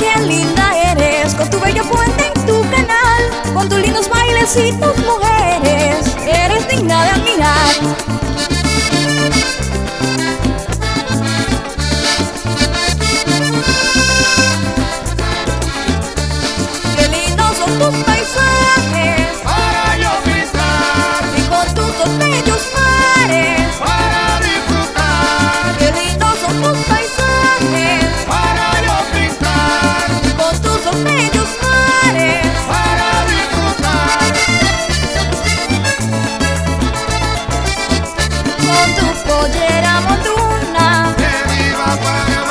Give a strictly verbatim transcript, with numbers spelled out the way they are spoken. qué linda eres, con tu bella fuente en tu canal, con tus lindos bailes y tus mujeres, eres digna de admirar. Qué lindos son tus paisajes para yo pisar, y con tus dos bellos mares para disfrutar. Qué lindos son tus paisajes para yo pisar, y con tus dos bellos mares para disfrutar. Con tu pollera montuña que viva para